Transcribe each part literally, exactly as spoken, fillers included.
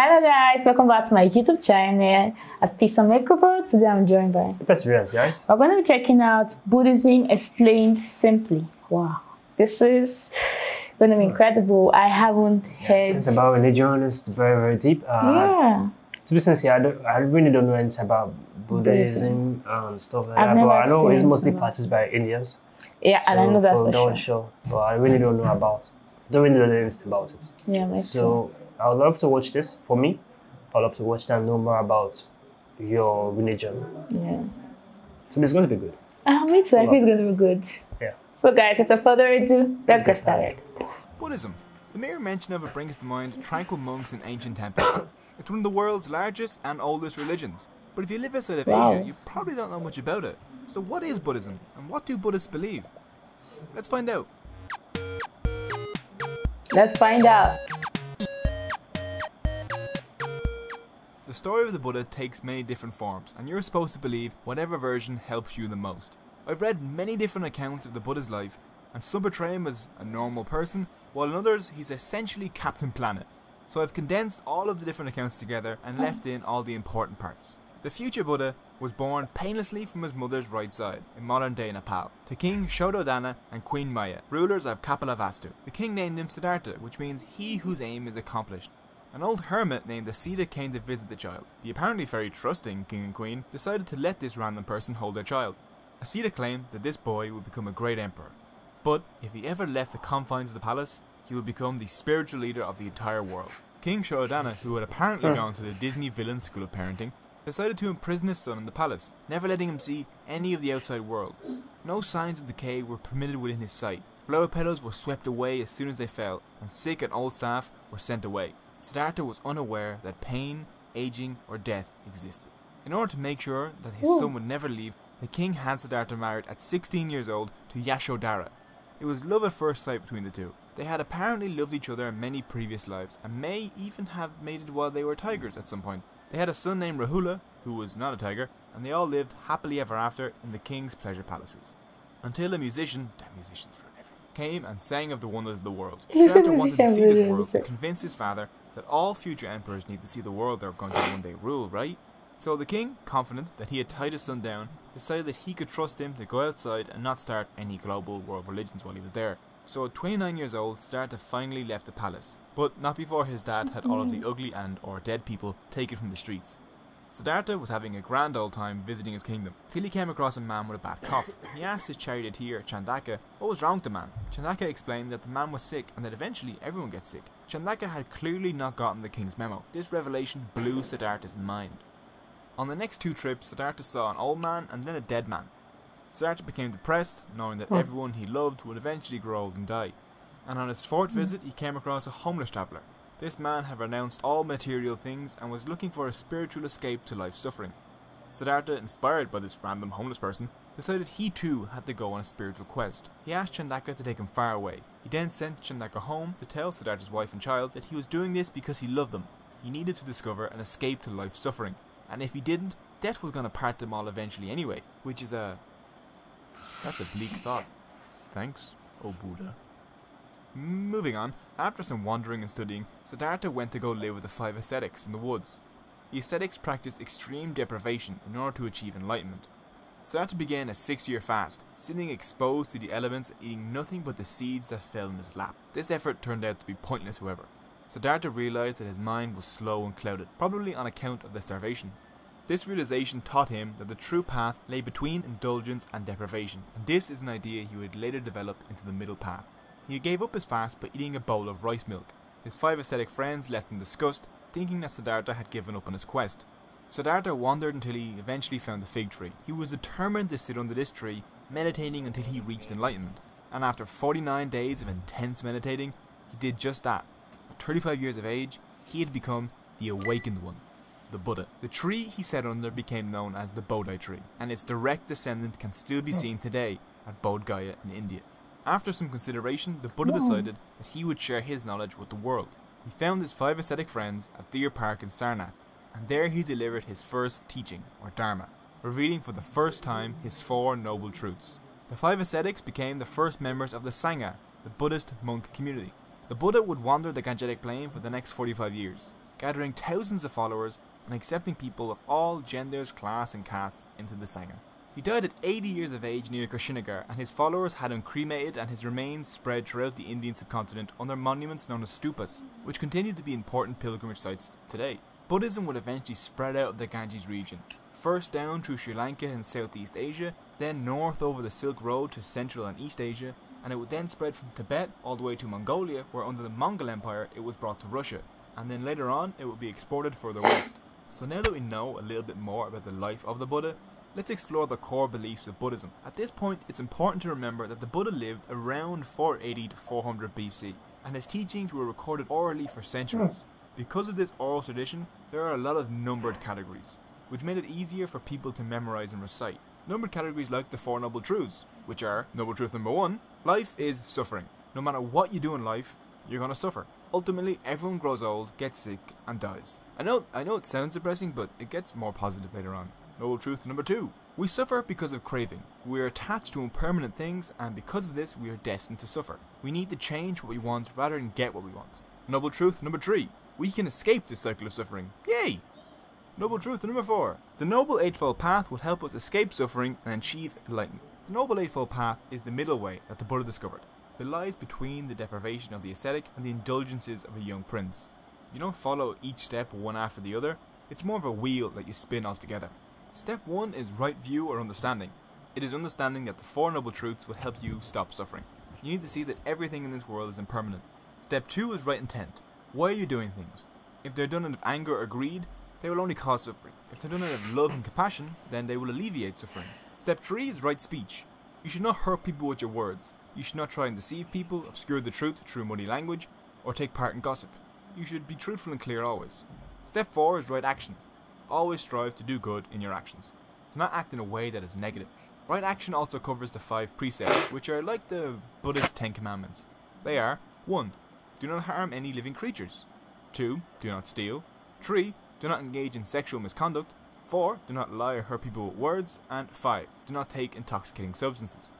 Hello guys, welcome back to my YouTube channel as Peacesent Makeover. Today I'm joined by Perseverance, guys. We're going to be checking out Buddhism Explained Simply. Wow, this is going to be incredible. I haven't heard. It's about religion. It's very, very deep. Uh, yeah. To be sincere, I, don't, I really don't know anything about Buddhism, Buddhism. and stuff like I've that. But I know it's mostly practiced by Indians. Yeah, so and I know that's for sure. Show, but I really don't know about. Don't really know anything about it. Yeah, my so. True. I would love to watch this. For me, I would love to watch that and know more about your religion. Yeah. So it's going to be good. Uh, me too. I think it's going to be good. Yeah. So guys, without further ado, let's get started. Buddhism. The mere mention of it brings to mind tranquil monks in ancient temples. It's one of the world's largest and oldest religions. But if you live outside of wow. Asia, you probably don't know much about it. So what is Buddhism? And what do Buddhists believe? Let's find out. Let's find out. The story of the Buddha takes many different forms, and you're supposed to believe whatever version helps you the most. I've read many different accounts of the Buddha's life, and some portray him as a normal person, while in others he's essentially Captain Planet. So I've condensed all of the different accounts together and left in all the important parts. The future Buddha was born painlessly from his mother's right side in modern day Nepal to King Shuddhodana and Queen Maya, rulers of Kapilavastu. The king named him Siddhartha, which means he whose aim is accomplished. An old hermit named Asita came to visit the child. The apparently very trusting king and queen decided to let this random person hold their child. Asita claimed that this boy would become a great emperor, but if he ever left the confines of the palace, he would become the spiritual leader of the entire world. King Shuddhodana, who had apparently gone to the Disney villain school of parenting, decided to imprison his son in the palace, never letting him see any of the outside world. No signs of decay were permitted within his sight. Flower petals were swept away as soon as they fell, and sick and old staff were sent away. Siddhartha was unaware that pain, aging, or death existed. In order to make sure that his Ooh. son would never leave, the king had Siddhartha married at sixteen years old to Yashodhara. It was love at first sight between the two. They had apparently loved each other in many previous lives and may even have mated while they were tigers at some point. They had a son named Rahula, who was not a tiger, and they all lived happily ever after in the king's pleasure palaces. Until a musician, damn musicians run everything, came and sang of the wonders of the world. Siddhartha wanted to see this world and convince his father that all future emperors need to see the world they're going to one day rule, right? So the king, confident that he had tied his son down, decided that he could trust him to go outside and not start any global world religions while he was there. So at twenty-nine years old, Siddhartha finally left the palace, but not before his dad had all of the ugly and or dead people taken from the streets. Siddhartha was having a grand old time visiting his kingdom, till he came across a man with a bad cough. He asked his charioteer, Chandaka, what was wrong with the man. Chandaka explained that the man was sick and that eventually everyone gets sick. Chandaka had clearly not gotten the king's memo. This revelation blew Siddhartha's mind. On the next two trips, Siddhartha saw an old man and then a dead man. Siddhartha became depressed, knowing that everyone he loved would eventually grow old and die. And on his fourth visit, he came across a homeless traveller. This man had renounced all material things and was looking for a spiritual escape to life's suffering. Siddhartha, inspired by this random homeless person, decided he too had to go on a spiritual quest. He asked Chandaka to take him far away. He then sent Chandaka home to tell Siddhartha's wife and child that he was doing this because he loved them. He needed to discover an escape to life's suffering, and if he didn't, death was going to part them all eventually anyway, which is a... That's a bleak thought. Thanks, oh Buddha. Moving on, after some wandering and studying, Siddhartha went to go live with the five ascetics in the woods. The ascetics practiced extreme deprivation in order to achieve enlightenment. Siddhartha began a six-year fast, sitting exposed to the elements and eating nothing but the seeds that fell in his lap. This effort turned out to be pointless, however. Siddhartha realized that his mind was slow and clouded, probably on account of the starvation. This realization taught him that the true path lay between indulgence and deprivation, and this is an idea he would later develop into the middle path. He gave up his fast by eating a bowl of rice milk. His five ascetic friends left in disgust, thinking that Siddhartha had given up on his quest. Siddhartha wandered until he eventually found the fig tree. He was determined to sit under this tree, meditating until he reached enlightenment. And after forty-nine days of intense meditating, he did just that. At thirty-five years of age, he had become the awakened one, the Buddha. The tree he sat under became known as the Bodhi tree, and its direct descendant can still be seen today at Bodh Gaya in India. After some consideration, the Buddha decided that he would share his knowledge with the world. He found his five ascetic friends at Deer Park in Sarnath, and there he delivered his first teaching, or Dharma, revealing for the first time his four noble truths. The five ascetics became the first members of the Sangha, the Buddhist monk community. The Buddha would wander the Gangetic plain for the next forty-five years. gathering thousands of followers and accepting people of all genders, class and castes into the Sangha. He died at eighty years of age near Kushinagar, and his followers had him cremated and his remains spread throughout the Indian subcontinent on their monuments known as stupas, which continue to be important pilgrimage sites today. Buddhism would eventually spread out of the Ganges region, first down through Sri Lanka and Southeast Asia, then north over the Silk Road to Central and East Asia, and it would then spread from Tibet all the way to Mongolia, where under the Mongol Empire it was brought to Russia, and then later on it would be exported further west. So now that we know a little bit more about the life of the Buddha, let's explore the core beliefs of Buddhism. At this point, it's important to remember that the Buddha lived around four eighty to four hundred B C, and his teachings were recorded orally for centuries. Because of this oral tradition, there are a lot of numbered categories, which made it easier for people to memorize and recite. Numbered categories like the Four Noble Truths, which are Noble Truth number one, life is suffering. No matter what you do in life, you're gonna suffer. Ultimately, everyone grows old, gets sick, and dies. I know, I know it sounds depressing, but it gets more positive later on. Noble Truth number two. We suffer because of craving. We are attached to impermanent things, and because of this we are destined to suffer. We need to change what we want rather than get what we want. Noble Truth number three. We can escape this cycle of suffering. Yay! Noble Truth number four. The Noble Eightfold Path will help us escape suffering and achieve enlightenment. The Noble Eightfold Path is the middle way that the Buddha discovered. It lies between the deprivation of the ascetic and the indulgences of a young prince. You don't follow each step one after the other, it's more of a wheel that you spin altogether. Step one is right view or understanding. It is understanding that the Four Noble Truths will help you stop suffering. You need to see that everything in this world is impermanent. Step two is right intent. Why are you doing things? If they're done out of anger or greed, they will only cause suffering. If they're done out of love and compassion, then they will alleviate suffering. Step three is right speech. You should not hurt people with your words. You should not try and deceive people, obscure the truth through muddy language, or take part in gossip. You should be truthful and clear always. Step four is right action. Always strive to do good in your actions. Do not act in a way that is negative. Right action also covers the five precepts, which are like the Buddhist Ten Commandments. They are one. Do not harm any living creatures. two. Do not steal. three. Do not engage in sexual misconduct. four. Do not lie or hurt people with words. And five. Do not take intoxicating substances.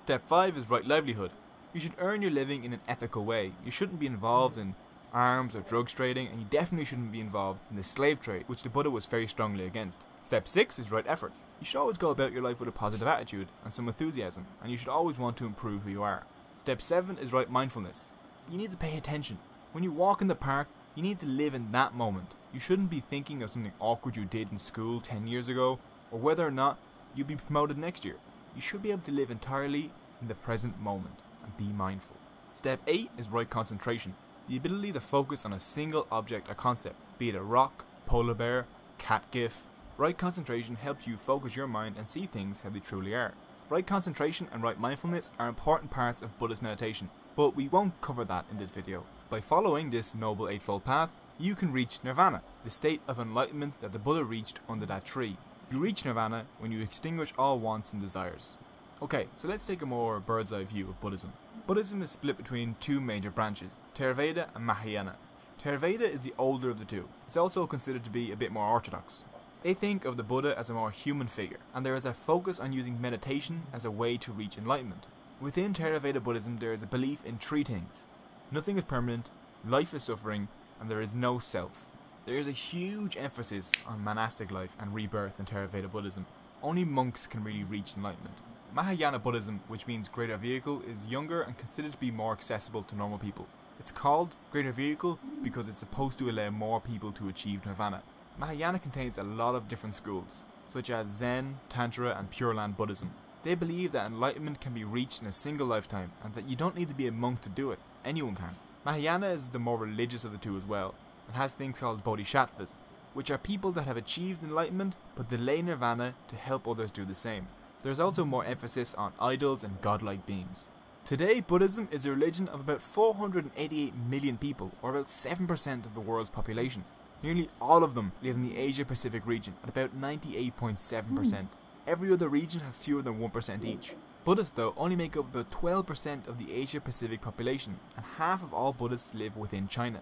Step five is right livelihood. You should earn your living in an ethical way. You shouldn't be involved in arms or drugs trading, and you definitely shouldn't be involved in the slave trade, which the Buddha was very strongly against. Step six is right effort. You should always go about your life with a positive attitude and some enthusiasm, and you should always want to improve who you are. Step seven is right mindfulness. You need to pay attention. When you walk in the park, you need to live in that moment. You shouldn't be thinking of something awkward you did in school ten years ago, or whether or not you'll be promoted next year. You should be able to live entirely in the present moment and be mindful. Step eight is right concentration. The ability to focus on a single object or concept, be it a rock, polar bear, cat gif. Right concentration helps you focus your mind and see things how they truly are. Right concentration and right mindfulness are important parts of Buddhist meditation, but we won't cover that in this video. By following this Noble Eightfold Path, you can reach Nirvana, the state of enlightenment that the Buddha reached under that tree. You reach Nirvana when you extinguish all wants and desires. Okay, so let's take a more bird's eye view of Buddhism. Buddhism is split between two major branches, Theravada and Mahayana. Theravada is the older of the two. It's also considered to be a bit more orthodox. They think of the Buddha as a more human figure, and there is a focus on using meditation as a way to reach enlightenment. Within Theravada Buddhism, there is a belief in three things. Nothing is permanent, life is suffering, and there is no self. There is a huge emphasis on monastic life and rebirth in Theravada Buddhism. Only monks can really reach enlightenment. Mahayana Buddhism, which means Greater Vehicle, is younger and considered to be more accessible to normal people. It's called Greater Vehicle because it's supposed to allow more people to achieve Nirvana. Mahayana contains a lot of different schools, such as Zen, Tantra and Pure Land Buddhism. They believe that enlightenment can be reached in a single lifetime and that you don't need to be a monk to do it, anyone can. Mahayana is the more religious of the two as well, and has things called bodhisattvas, which are people that have achieved enlightenment but delay Nirvana to help others do the same. There's also more emphasis on idols and godlike beings. Today, Buddhism is a religion of about four hundred eighty-eight million people, or about seven percent of the world's population. Nearly all of them live in the Asia-Pacific region, at about ninety-eight point seven percent. Every other region has fewer than one percent each. Buddhists, though, only make up about twelve percent of the Asia-Pacific population, and half of all Buddhists live within China.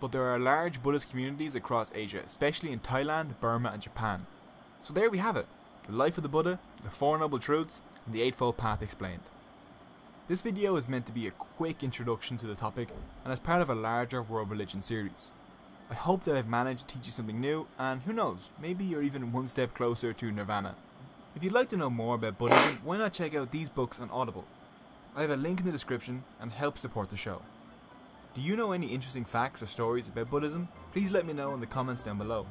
But there are large Buddhist communities across Asia, especially in Thailand, Burma and Japan. So there we have it. The life of the Buddha, the Four Noble Truths, and the Eightfold Path explained. This video is meant to be a quick introduction to the topic and as part of a larger world religion series. I hope that I've managed to teach you something new, and who knows, maybe you're even one step closer to Nirvana. If you'd like to know more about Buddhism, why not check out these books on Audible? I have a link in the description, and help support the show. Do you know any interesting facts or stories about Buddhism? Please let me know in the comments down below.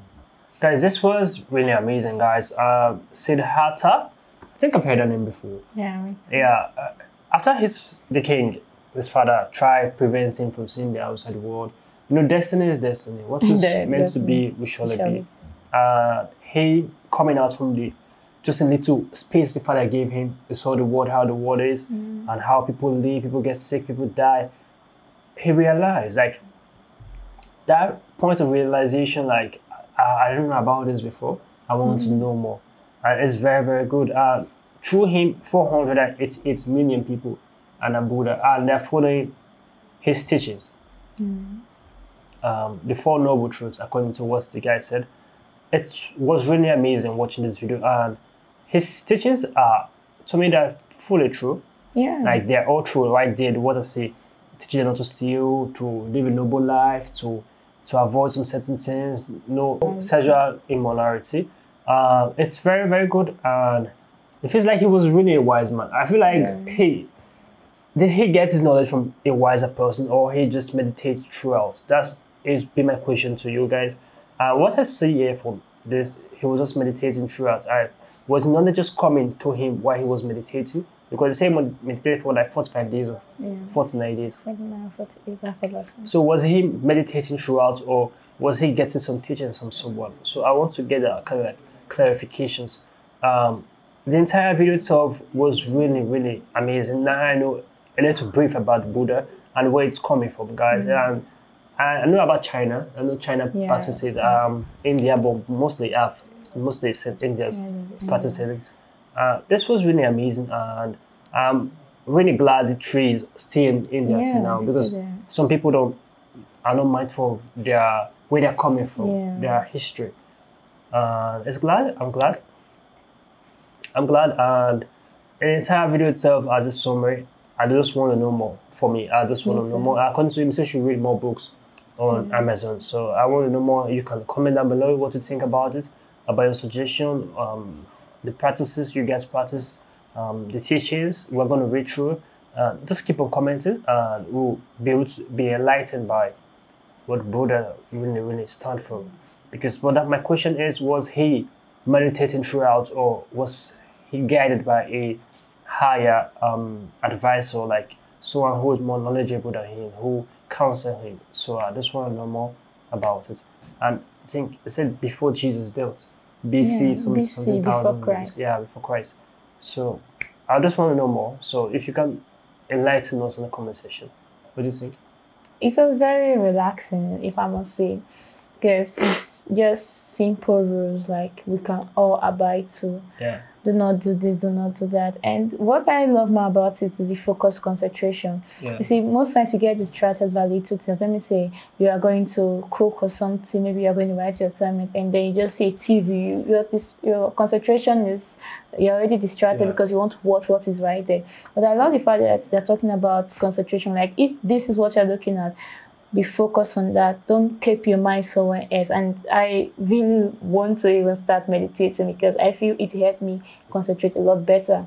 Guys, this was really amazing, guys. Uh, Siddhartha, I think I've heard her name before. Yeah, me too. Yeah, uh, after his, the king, his father, tried prevents him from seeing the outside world. You know, destiny is destiny. What is De meant to be, we shall it be. Uh, he, coming out from the, just a little space the father gave him, he saw the world, how the world is, mm. and how people live, people get sick, people die. He realized, like, that point of realization, like, I, I didn't know about this before. I want mm. to know more. And it's very, very good. Uh, through him, four hundred eighty-eight million people and a Buddha, and they're following his teachings. Mm. Um, the Four Noble Truths, according to what the guy said. It was really amazing watching this video, and his teachings are, to me, they're fully true. Yeah. Like, they're all true, right there, what I say. Teaching them not to steal, to live a noble life, to to avoid some certain things, no mm-hmm. sexual immorality. Uh, it's very, very good, and it feels like he was really a wise man. I feel like yeah. he, did he get his knowledge from a wiser person, or he just meditates throughout? That's is be my question to you guys. Uh, what I see here from this, he was just meditating throughout. I was not just coming to him while he was meditating, because the same meditated for like forty-five days or yeah. forty-nine days. forty-nine, forty-eight, so was he meditating throughout, or was he getting some teachings from someone? So I want to get a kind of like clarifications. Um, the entire video itself was really, really amazing. Now I know a little brief about Buddha and where it's coming from, guys. Mm-hmm. And I know about China. I know China yeah. practices um, India, but mostly have mostly India's yeah. practices it. Uh, this was really amazing, and I'm really glad the trees stay in India yeah, now, because some people don't are not mindful of their where they're coming from, yeah. their history. Uh, it's glad I'm glad. I'm glad, and the entire video itself as a summary. I just want to know more. For me, I just want me to know too. more. According to him, he should read more books on mm. Amazon. So I want to know more. You can comment down below what you think about it, about your suggestion. Um, the practices you guys practice, um, the teachings we're going to read through. Uh, just keep on commenting, and we'll be able to be enlightened by what Buddha really, really stand for. Because what that, my question is, was he meditating throughout, or was he guided by a higher um, advisor, like someone who is more knowledgeable than him, who counsel him? So I just want to know more about it. And I think it said before Jesus dealt. B C, yeah, something, B C something before Christ. Yeah, before Christ. So I just want to know more. So if you can enlighten us in the comment section, what do you think? It was very relaxing, if I must say, because it's just simple rules like we can all abide to. Yeah. Do not do this, do not do that. And what I love more about it is the focus, concentration. Yeah. You see, most times you get distracted by little things. Let me say, you are going to cook or something, maybe you are going to write your assignment, and then you just see T V. Your, your concentration is, you're already distracted yeah. because you want to watch what is right there. But I love the fact that they're talking about concentration. Like, if this is what you're looking at, be focused on that. Don't keep your mind somewhere else. And I really want to even start meditating, because I feel it helped me concentrate a lot better.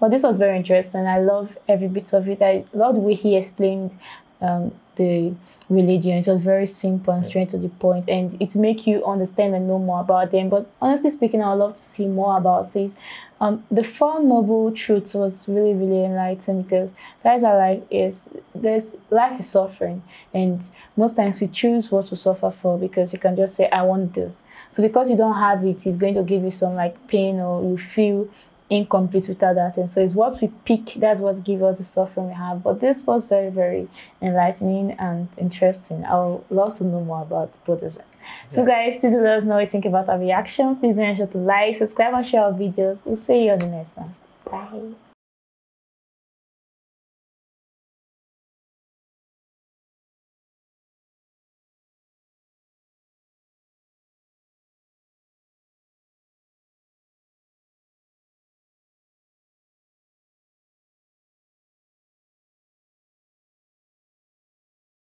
But this was very interesting. I love every bit of it. I love the way he explained um, the religion. It was very simple and straight to the point, and it makes you understand and know more about them. But honestly speaking, I would love to see more about this. Um, the Four Noble Truths was really, really enlightening, because that's our life is, there's, life is suffering, and most times we choose what to suffer for, because you can just say, I want this. So because you don't have it, it's going to give you some like pain, or you feel incomplete without that. And so it's what we pick, that's what gives us the suffering we have. But this was very, very enlightening and interesting. I would love to know more about Buddhism. Yeah. So guys, please let us know what you think about our reaction. Please make sure to like, subscribe, and share our videos. We'll see you on the next one. Bye.